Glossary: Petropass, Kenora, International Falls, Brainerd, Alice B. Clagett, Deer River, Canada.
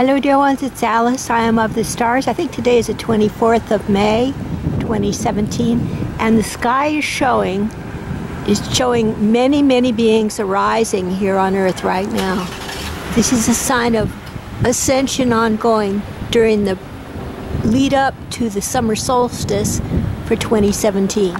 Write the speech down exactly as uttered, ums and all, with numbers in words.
Hello dear ones, it's Alice. I am of the stars. I think today is the twenty-fourth of May, twenty seventeen, and the sky is showing, is showing many, many beings arising here on Earth right now. This is a sign of ascension ongoing during the lead up to the summer solstice for twenty seventeen.